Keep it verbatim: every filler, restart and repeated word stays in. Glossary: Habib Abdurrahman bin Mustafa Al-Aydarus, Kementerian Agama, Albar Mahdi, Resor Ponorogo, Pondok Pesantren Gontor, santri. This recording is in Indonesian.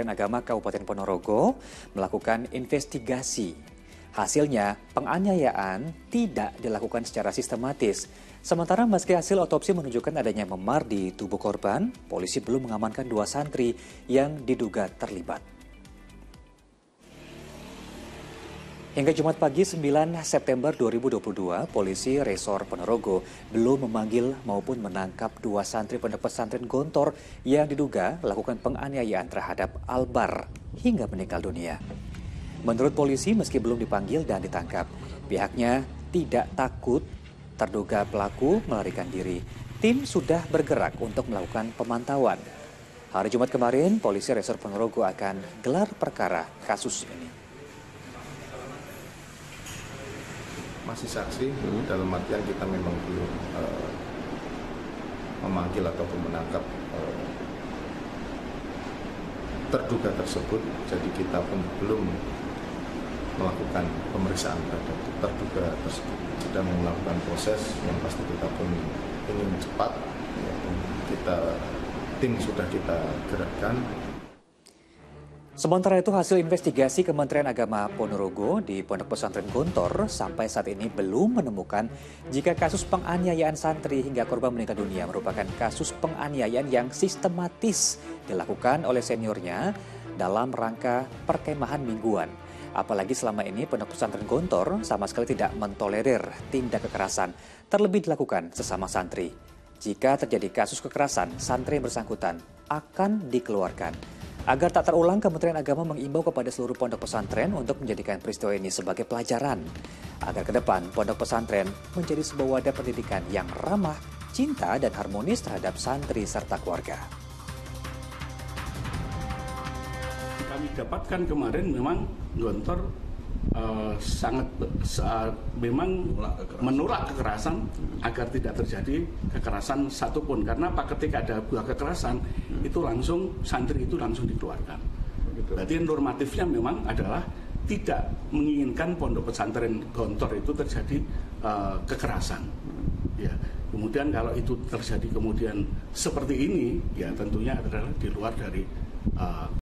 Kementerian Agama Kabupaten Ponorogo melakukan investigasi. Hasilnya, penganiayaan tidak dilakukan secara sistematis. Sementara meski hasil otopsi menunjukkan adanya memar di tubuh korban, polisi belum mengamankan dua santri yang diduga terlibat. Hingga Jumat pagi sembilan September dua ribu dua puluh dua, polisi Resor Ponorogo belum memanggil maupun menangkap dua santri Pondok Pesantren Gontor yang diduga melakukan penganiayaan terhadap Albar hingga meninggal dunia. Menurut polisi, meski belum dipanggil dan ditangkap, pihaknya tidak takut terduga pelaku melarikan diri. Tim sudah bergerak untuk melakukan pemantauan. Hari Jumat kemarin, polisi Resor Ponorogo akan gelar perkara kasus ini. Masih saksi hmm. dalam artian kita memang belum uh, memanggil ataupun menangkap uh, terduga tersebut, jadi kita pun belum melakukan pemeriksaan terhadap terduga tersebut. Sudah melakukan proses yang pasti kita pun ingin cepat, ya, kita tim sudah kita gerakkan. Sementara itu, hasil investigasi Kementerian Agama Ponorogo di Pondok Pesantren Gontor sampai saat ini belum menemukan jika kasus penganiayaan santri hingga korban meninggal dunia merupakan kasus penganiayaan yang sistematis dilakukan oleh seniornya dalam rangka perkemahan mingguan. Apalagi selama ini Pondok Pesantren Gontor sama sekali tidak mentolerir tindak kekerasan, terlebih dilakukan sesama santri. Jika terjadi kasus kekerasan, santri yang bersangkutan akan dikeluarkan. Agar tak terulang, Kementerian Agama mengimbau kepada seluruh pondok pesantren untuk menjadikan peristiwa ini sebagai pelajaran. Agar ke depan, pondok pesantren menjadi sebuah wadah pendidikan yang ramah, cinta, dan harmonis terhadap santri serta keluarga. Kami dapatkan kemarin memang Gontor uh, sangat uh, memang menolak kekerasan. menolak kekerasan agar tidak terjadi kekerasan satupun. Karena apa, ketika ada buah kekerasan, itu langsung santri itu langsung dikeluarkan. Berarti normatifnya memang adalah tidak menginginkan pondok pesantren Gontor itu terjadi uh, kekerasan. Ya, kemudian kalau itu terjadi kemudian seperti ini, ya tentunya adalah di luar dari uh,